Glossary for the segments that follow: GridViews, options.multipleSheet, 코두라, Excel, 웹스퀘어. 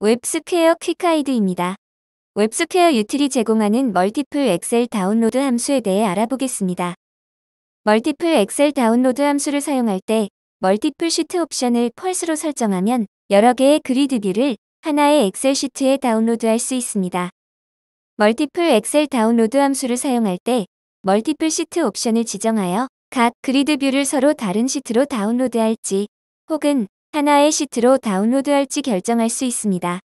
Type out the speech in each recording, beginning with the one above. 웹스퀘어 퀵하이드입니다. 웹스퀘어 유틸이 제공하는 멀티플 엑셀 다운로드 함수에 대해 알아보겠습니다. 멀티플 엑셀 다운로드 함수를 사용할 때 멀티플 시트 옵션을 펄스로 설정하면 여러 개의 그리드 뷰를 하나의 엑셀 시트에 다운로드할 수 있습니다. 멀티플 엑셀 다운로드 함수를 사용할 때 멀티플 시트 옵션을 지정하여 각 그리드 뷰를 서로 다른 시트로 다운로드할지 혹은 하나의 시트로 다운로드할지 결정할 수 있습니다.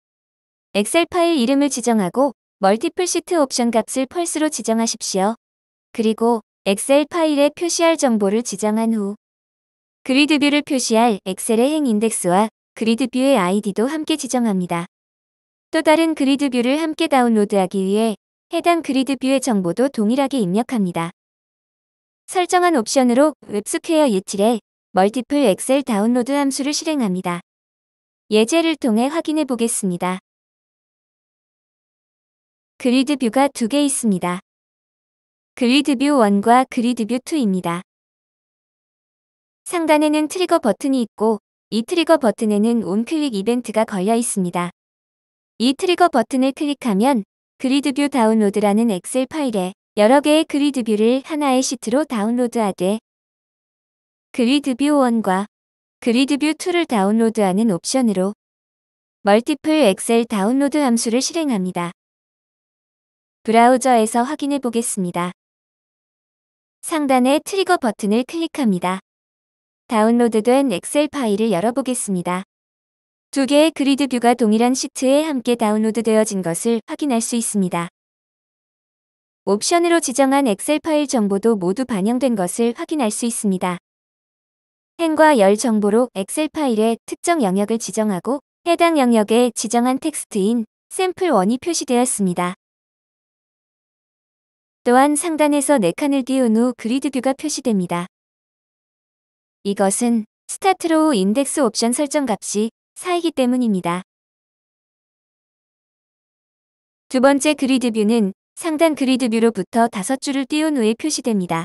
엑셀 파일 이름을 지정하고 멀티플 시트 옵션 값을 펄스로 지정하십시오. 그리고 엑셀 파일에 표시할 정보를 지정한 후 그리드 뷰를 표시할 엑셀의 행 인덱스와 그리드 뷰의 아이디도 함께 지정합니다. 또 다른 그리드 뷰를 함께 다운로드하기 위해 해당 그리드 뷰의 정보도 동일하게 입력합니다. 설정한 옵션으로 웹스퀘어 유틸의 멀티플 엑셀 다운로드 함수를 실행합니다. 예제를 통해 확인해 보겠습니다. 그리드 뷰가 2개 있습니다. 그리드 뷰 1과 그리드 뷰 2입니다. 상단에는 트리거 버튼이 있고 이 트리거 버튼에는 온클릭 이벤트가 걸려 있습니다. 이 트리거 버튼을 클릭하면 그리드 뷰 다운로드라는 엑셀 파일에 여러 개의 그리드 뷰를 하나의 시트로 다운로드하되 그리드 뷰 1과 그리드 뷰 2를 다운로드하는 옵션으로 멀티플 엑셀 다운로드 함수를 실행합니다. 브라우저에서 확인해 보겠습니다. 상단의 트리거 버튼을 클릭합니다. 다운로드된 엑셀 파일을 열어보겠습니다. 2개의 그리드 뷰가 동일한 시트에 함께 다운로드 되어진 것을 확인할 수 있습니다. 옵션으로 지정한 엑셀 파일 정보도 모두 반영된 것을 확인할 수 있습니다. 행과 열 정보로 엑셀 파일에 특정 영역을 지정하고 해당 영역에 지정한 텍스트인 샘플1이 표시되었습니다. 또한 상단에서 4칸을 띄운 후 그리드 뷰가 표시됩니다. 이것은 스타트 로우 인덱스 옵션 설정 값이 4이기 때문입니다. 두 번째 그리드 뷰는 상단 그리드 뷰로부터 5줄을 띄운 후에 표시됩니다.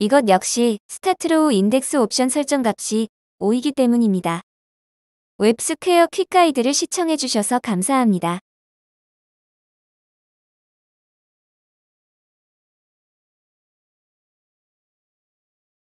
이것 역시 스타트 로우 인덱스 옵션 설정 값이 5이기 때문입니다. 웹스퀘어 퀵 가이드를 시청해 주셔서 감사합니다.